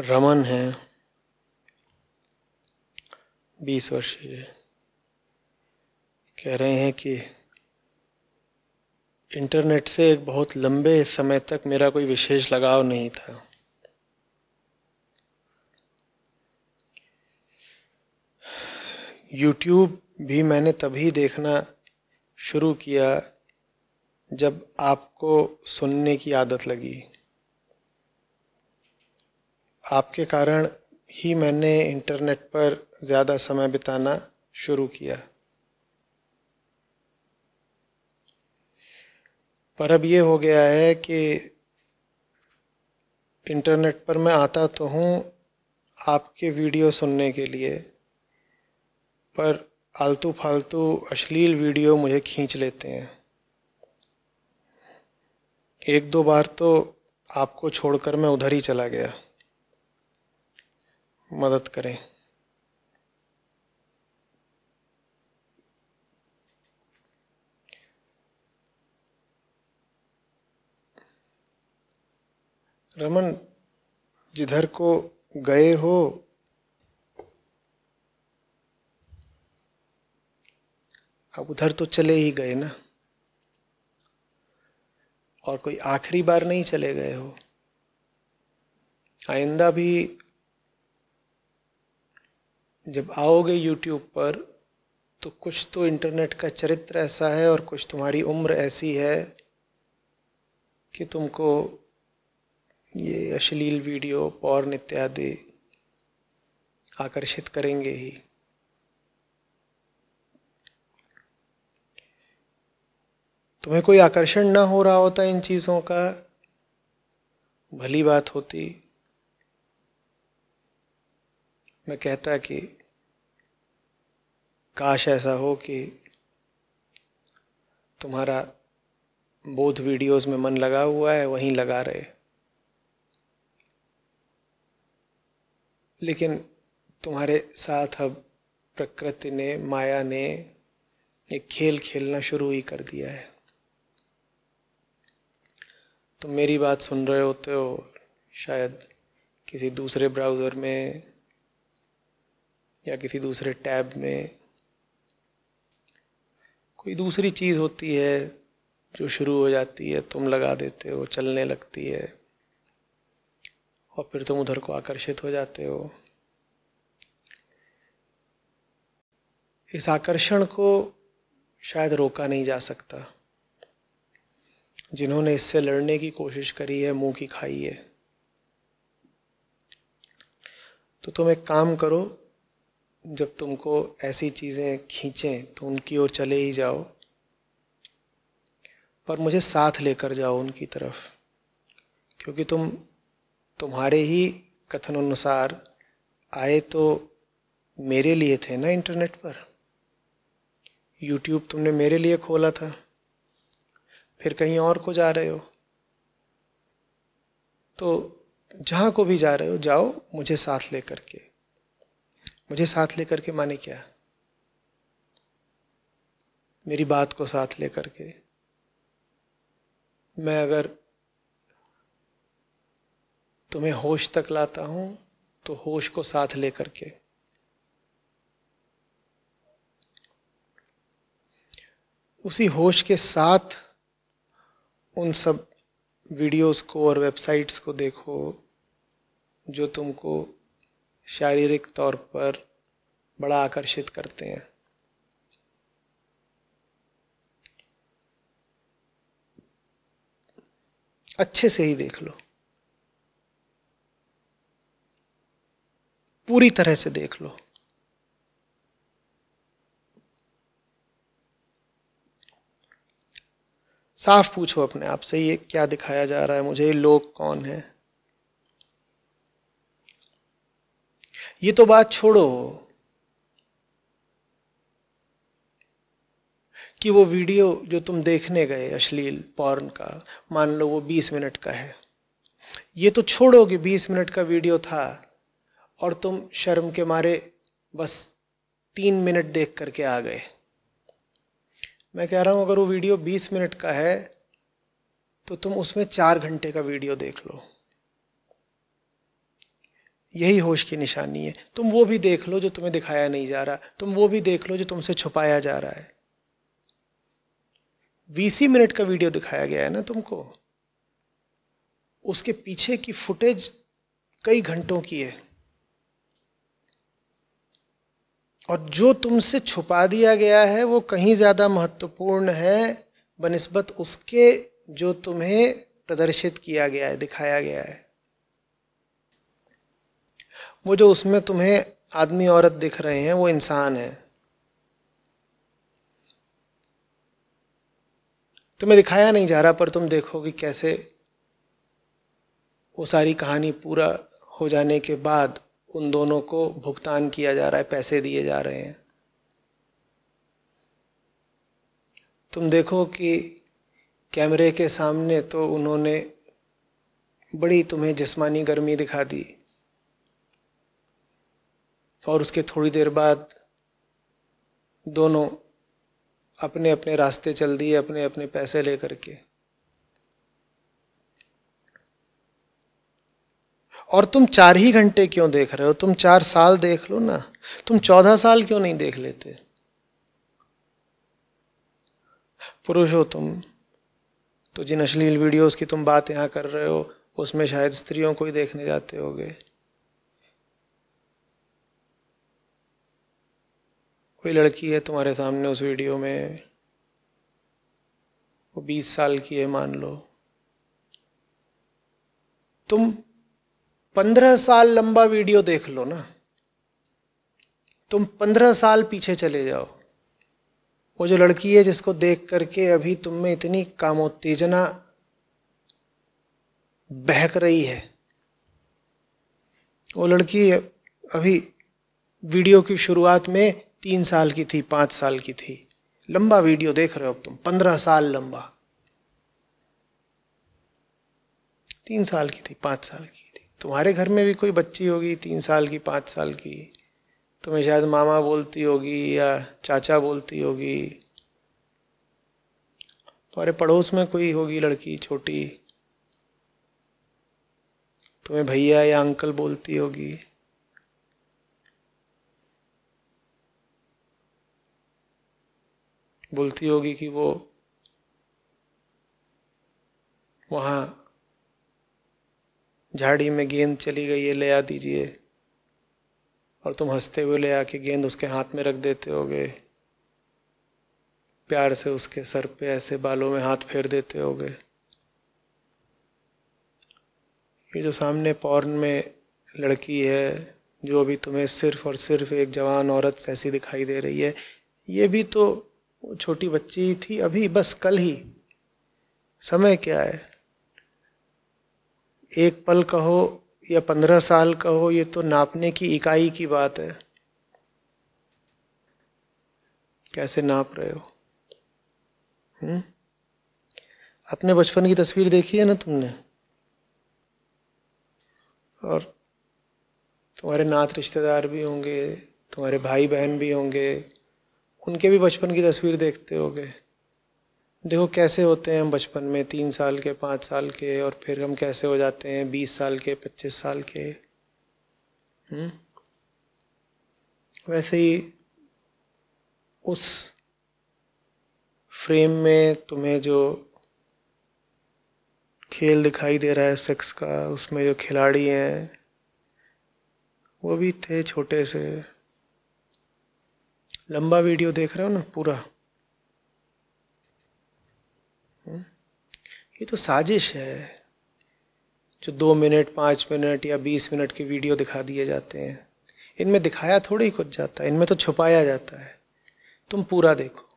रमन है, 20 वर्षीय, कह रहे हैं कि इंटरनेट से एक बहुत लंबे समय तक मेरा कोई विशेष लगाव नहीं था। YouTube भी मैंने तभी देखना शुरू किया जब आपको सुनने की आदत लगी। आपके कारण ही मैंने इंटरनेट पर ज़्यादा समय बिताना शुरू किया। पर अब ये हो गया है कि इंटरनेट पर मैं आता तो हूँ आपके वीडियो सुनने के लिए, पर आलतू फालतू अश्लील वीडियो मुझे खींच लेते हैं। एक दो बार तो आपको छोड़कर मैं उधर ही चला गया। मदद करें। रमन, जिधर को गए हो अब उधर तो चले ही गए ना, और कोई आखिरी बार नहीं चले गए हो। आइंदा भी जब आओगे YouTube पर तो कुछ तो इंटरनेट का चरित्र ऐसा है और कुछ तुम्हारी उम्र ऐसी है कि तुमको ये अश्लील वीडियो, पॉर्न इत्यादि आकर्षित करेंगे ही। तुम्हें कोई आकर्षण ना हो रहा होता इन चीज़ों का, भली बात होती। मैं कहता कि काश ऐसा हो कि तुम्हारा बोध वीडियोस में मन लगा हुआ है, वहीं लगा रहे। लेकिन तुम्हारे साथ अब प्रकृति ने, माया ने एक खेल खेलना शुरू ही कर दिया है। तुम मेरी बात सुन रहे होते हो, शायद किसी दूसरे ब्राउज़र में या किसी दूसरे टैब में कोई दूसरी चीज़ होती है जो शुरू हो जाती है, तुम लगा देते हो, चलने लगती है और फिर तुम उधर को आकर्षित हो जाते हो। इस आकर्षण को शायद रोका नहीं जा सकता। जिन्होंने इससे लड़ने की कोशिश करी है, मुंह की खाई है। तो तुम एक काम करो, जब तुमको ऐसी चीज़ें खींचें तो उनकी ओर चले ही जाओ, पर मुझे साथ लेकर जाओ उनकी तरफ, क्योंकि तुम्हारे ही कथनानुसार आए तो मेरे लिए थे ना इंटरनेट पर। YouTube तुमने मेरे लिए खोला था, फिर कहीं और को जा रहे हो। तो जहाँ को भी जा रहे हो जाओ, मुझे साथ लेकर के। मुझे साथ लेकर के माने क्या? मेरी बात को साथ लेकर के। मैं अगर तुम्हें होश तक लाता हूं तो होश को साथ लेकर के। उसी होश के साथ उन सब वीडियोस को और वेबसाइट्स को देखो जो तुमको शारीरिक तौर पर बड़ा आकर्षित करते हैं। अच्छे से ही देख लो, पूरी तरह से देख लो। साफ पूछो अपने आप से, ये क्या दिखाया जा रहा है मुझे, ये लोग कौन है। ये तो बात छोड़ो कि वो वीडियो जो तुम देखने गए अश्लील पॉर्न का, मान लो वो 20 मिनट का है। ये तो छोड़ो कि 20 मिनट का वीडियो था और तुम शर्म के मारे बस 3 मिनट देख करके आ गए। मैं कह रहा हूँ अगर वो वीडियो 20 मिनट का है तो तुम उसमें 4 घंटे का वीडियो देख लो। यही होश की निशानी है। तुम वो भी देख लो जो तुम्हें दिखाया नहीं जा रहा, तुम वो भी देख लो जो तुमसे छुपाया जा रहा है। 20 मिनट का वीडियो दिखाया गया है ना तुमको, उसके पीछे की फुटेज कई घंटों की है और जो तुमसे छुपा दिया गया है वो कहीं ज़्यादा महत्वपूर्ण है बनिस्बत उसके जो तुम्हें प्रदर्शित किया गया है, दिखाया गया है। वो जो उसमें तुम्हें आदमी औरत दिख रहे हैं वो इंसान है। तुम्हें दिखाया नहीं जा रहा पर तुम देखो कि कैसे वो सारी कहानी पूरा हो जाने के बाद उन दोनों को भुगतान किया जा रहा है, पैसे दिए जा रहे हैं। तुम देखो कि कैमरे के सामने तो उन्होंने बड़ी तुम्हें जिस्मानी गर्मी दिखा दी और उसके थोड़ी देर बाद दोनों अपने अपने रास्ते चल दिए, अपने अपने पैसे लेकर के। और तुम 4 ही घंटे क्यों देख रहे हो? तुम 4 साल देख लो ना, तुम 14 साल क्यों नहीं देख लेते? पुरुष हो तुम तो, जिन अश्लील वीडियोस की तुम बात यहाँ कर रहे हो उसमें शायद स्त्रियों को ही देखने जाते होगे। कोई लड़की है तुम्हारे सामने उस वीडियो में, वो 20 साल की है मान लो, तुम 15 साल लंबा वीडियो देख लो ना, तुम 15 साल पीछे चले जाओ। वो जो लड़की है जिसको देख करके अभी तुम में इतनी कामोत्तेजना बहक रही है, वो लड़की अभी वीडियो की शुरुआत में 3 साल की थी, 5 साल की थी। लंबा वीडियो देख रहे हो अब तुम, 15 साल लंबा, 3 साल की थी, 5 साल की। तुम्हारे घर में भी कोई बच्ची होगी 3 साल की, 5 साल की, तुम्हें शायद मामा बोलती होगी या चाचा बोलती होगी। तुम्हारे पड़ोस में कोई होगी लड़की छोटी, तुम्हें भैया या अंकल बोलती होगी। बोलती होगी कि वो वहाँ झाड़ी में गेंद चली गई है, ले आ दीजिए, और तुम हंसते हुए ले आके गेंद उसके हाथ में रख देते होगे, प्यार से उसके सर पे ऐसे बालों में हाथ फेर देते होगे। ये जो सामने पॉर्न में लड़की है जो अभी तुम्हें सिर्फ और सिर्फ एक जवान औरत ऐसी दिखाई दे रही है, ये भी तो छोटी बच्ची थी अभी, बस कल ही। समय क्या है? 1 पल कहो या 15 साल कहो, ये तो नापने की इकाई की बात है। कैसे नाप रहे हो? अपने बचपन की तस्वीर देखी है ना तुमने, और तुम्हारे नात रिश्तेदार भी होंगे, तुम्हारे भाई बहन भी होंगे, उनके भी बचपन की तस्वीर देखते होगे। देखो कैसे होते हैं हम बचपन में, 3 साल के, 5 साल के, और फिर हम कैसे हो जाते हैं 20 साल के, 25 साल के। वैसे ही उस फ्रेम में तुम्हें जो खेल दिखाई दे रहा है सेक्स का, उसमें जो खिलाड़ी हैं वो भी थे छोटे से। लंबा वीडियो देख रहे हो ना पूरा, ये तो साजिश है जो 2 मिनट, 5 मिनट या 20 मिनट के वीडियो दिखा दिए जाते हैं। इनमें दिखाया थोड़ी कुछ जाता है, इनमें तो छुपाया जाता है। तुम पूरा देखो।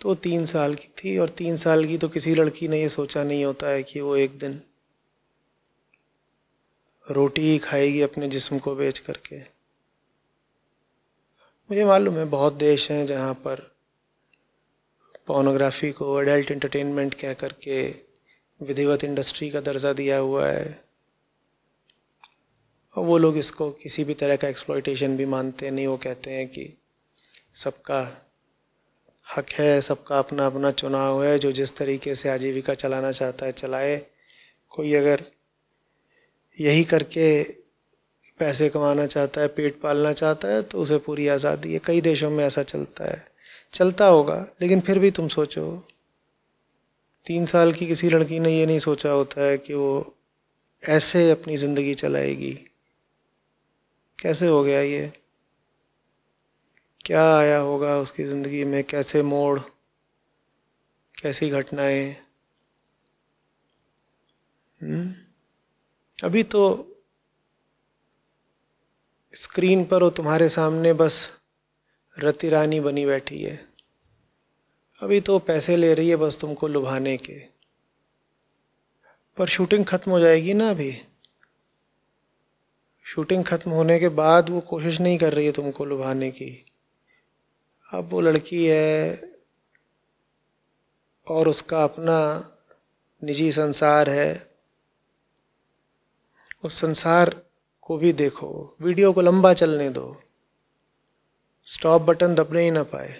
तो 3 साल की थी, और 3 साल की तो किसी लड़की ने ये सोचा नहीं होता है कि वो एक दिन रोटी ही खाएगी अपने जिस्म को बेच करके। मुझे मालूम है बहुत देश हैं जहाँ पर पोर्नोग्राफी को एडल्ट एंटरटेनमेंट कह करके विधिवत इंडस्ट्री का दर्जा दिया हुआ है, और वो लोग इसको किसी भी तरह का एक्सप्लॉयटेशन भी मानते नहीं। वो कहते हैं कि सबका हक है, सबका अपना अपना चुनाव है, जो जिस तरीके से आजीविका चलाना चाहता है चलाए, कोई अगर यही करके पैसे कमाना चाहता है, पेट पालना चाहता है, तो उसे पूरी आज़ादी है। कई देशों में ऐसा चलता है, चलता होगा, लेकिन फिर भी तुम सोचो 3 साल की किसी लड़की ने ये नहीं सोचा होता है कि वो ऐसे अपनी ज़िंदगी चलाएगी। कैसे हो गया ये, क्या आया होगा उसकी ज़िंदगी में, कैसे मोड़, कैसी घटनाएं। अभी तो स्क्रीन पर वो तुम्हारे सामने बस रति रानी बनी बैठी है। अभी तो पैसे ले रही है बस तुमको लुभाने के, पर शूटिंग ख़त्म हो जाएगी ना। अभी शूटिंग ख़त्म होने के बाद वो कोशिश नहीं कर रही है तुमको लुभाने की। अब वो लड़की है और उसका अपना निजी संसार है, उस संसार को भी देखो। वीडियो को लंबा चलने दो, स्टॉप बटन दबने ही ना पाए।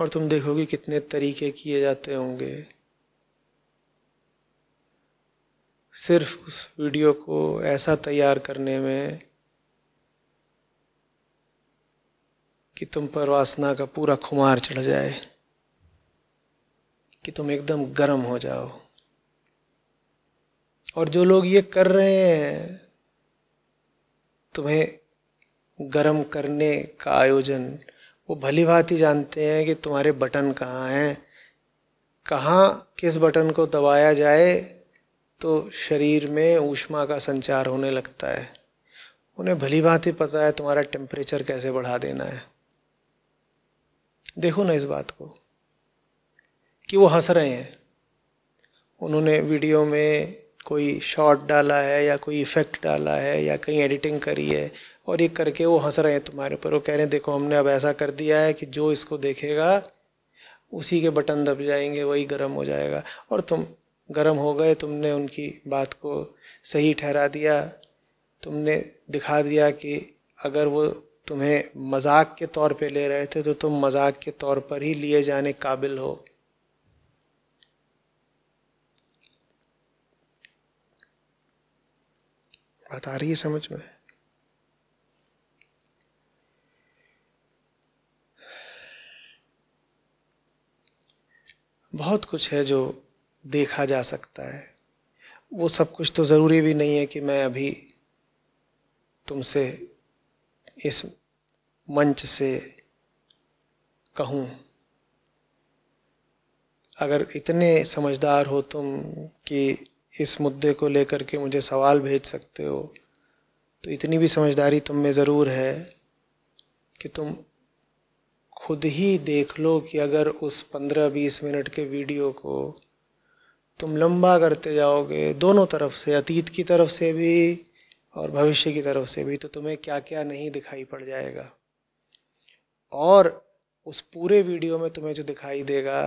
और तुम देखोगे कितने तरीके किए जाते होंगे सिर्फ उस वीडियो को ऐसा तैयार करने में कि तुम पर वासना का पूरा खुमार चढ़ जाए, कि तुम एकदम गर्म हो जाओ। और जो लोग ये कर रहे हैं, तुम्हें गर्म करने का आयोजन, वो भली भांति जानते हैं कि तुम्हारे बटन कहाँ हैं, कहाँ किस बटन को दबाया जाए तो शरीर में ऊष्मा का संचार होने लगता है। उन्हें भली भांति पता है तुम्हारा टेम्परेचर कैसे बढ़ा देना है। देखो ना इस बात को कि वो हंस रहे हैं। उन्होंने वीडियो में कोई शॉट डाला है या कोई इफ़ेक्ट डाला है या कहीं एडिटिंग करी है, और ये करके वो हंस रहे हैं तुम्हारे ऊपर। वो कह रहे हैं देखो हमने अब ऐसा कर दिया है कि जो इसको देखेगा उसी के बटन दब जाएंगे, वही गर्म हो जाएगा। और तुम गर्म हो गए, तुमने उनकी बात को सही ठहरा दिया, तुमने दिखा दिया कि अगर वो तुम्हें मजाक के तौर पे ले रहे थे तो तुम मजाक के तौर पर ही लिए जाने काबिल हो। बात आ रही है समझ में? बहुत कुछ है जो देखा जा सकता है। वो सब कुछ तो ज़रूरी भी नहीं है कि मैं अभी तुमसे इस मंच से कहूँ। अगर इतने समझदार हो तुम कि इस मुद्दे को लेकर के मुझे सवाल भेज सकते हो, तो इतनी भी समझदारी तुम में ज़रूर है कि तुम खुद ही देख लो कि अगर उस 15-20 मिनट के वीडियो को तुम लंबा करते जाओगे दोनों तरफ से, अतीत की तरफ से भी और भविष्य की तरफ से भी, तो तुम्हें क्या क्या नहीं दिखाई पड़ जाएगा। और उस पूरे वीडियो में तुम्हें जो दिखाई देगा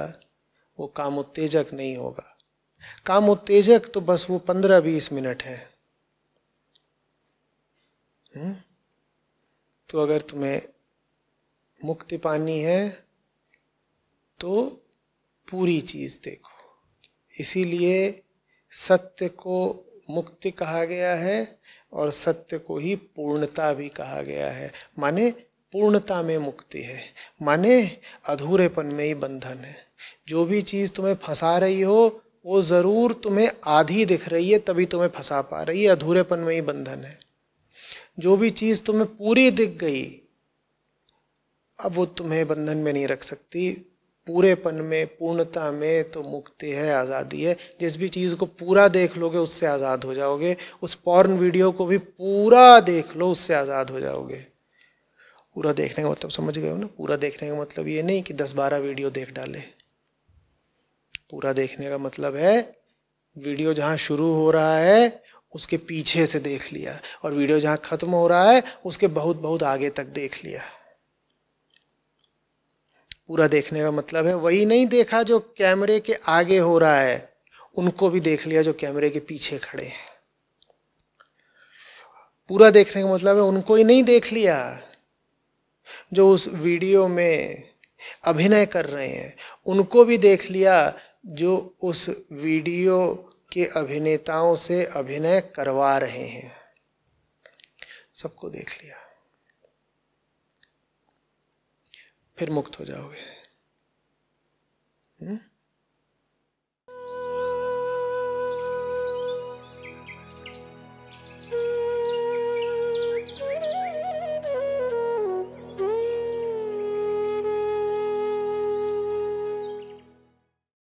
वो कामोत्तेजक नहीं होगा। कामोत्तेजक तो बस वो 15-20 मिनट है। तो अगर तुम्हें मुक्ति पानी है तो पूरी चीज़ देखो। इसीलिए सत्य को मुक्ति कहा गया है और सत्य को ही पूर्णता भी कहा गया है। माने पूर्णता में मुक्ति है, माने अधूरेपन में ही बंधन है। जो भी चीज़ तुम्हें फंसा रही हो वो ज़रूर तुम्हें आधी दिख रही है, तभी तुम्हें फंसा पा रही है, अधूरेपन में ही बंधन है। जो भी चीज़ तुम्हें पूरी दिख गई, अब वो तुम्हें बंधन में नहीं रख सकती। पूरेपन में, पूर्णता में तो मुक्ति है, आज़ादी है। जिस भी चीज़ को पूरा देख लोगे उससे आज़ाद हो जाओगे। उस पॉर्न वीडियो को भी पूरा देख लो, उससे आज़ाद हो जाओगे। पूरा देखने का मतलब समझ गए हो ना? पूरा देखने का मतलब ये नहीं कि 10-12 वीडियो देख डाले। पूरा देखने का मतलब है वीडियो जहाँ शुरू हो रहा है उसके पीछे से देख लिया, और वीडियो जहाँ ख़त्म हो रहा है उसके बहुत आगे तक देख लिया। पूरा देखने का मतलब है वही नहीं देखा जो कैमरे के आगे हो रहा है, उनको भी देख लिया जो कैमरे के पीछे खड़े हैं। पूरा देखने का मतलब है उनको ही नहीं देख लिया जो उस वीडियो में अभिनय कर रहे हैं, उनको भी देख लिया जो उस वीडियो के अभिनेताओं से अभिनय करवा रहे हैं, सबको देख लिया। फिर मुक्त हो जाओगे।